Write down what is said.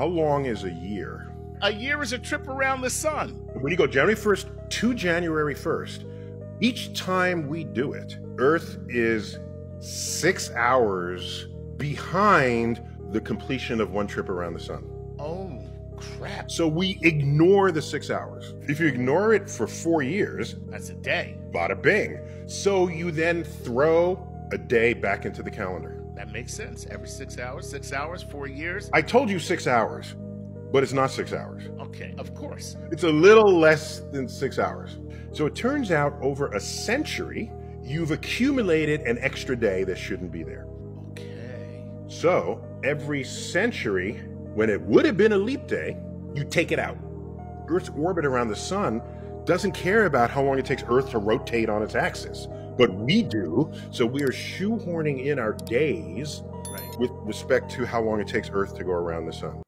How long is a year? A year is a trip around the sun. When you go January 1st to January 1st, each time we do it, Earth is 6 hours behind the completion of one trip around the sun. Oh, crap. So we ignore the 6 hours. If you ignore it for 4 years, that's a day. Bada bing. So you then throw a day back into the calendar. That makes sense. Every 6 hours, 4 years. I told you 6 hours, but it's not 6 hours. Okay, of course. It's a little less than 6 hours. So it turns out over a century, you've accumulated an extra day that shouldn't be there. Okay. So every century, when it would have been a leap day, you take it out. Earth's orbit around the sun doesn't care about how long it takes Earth to rotate on its axis, but we do, so we are shoehorning in our days with respect to how long it takes Earth to go around the sun.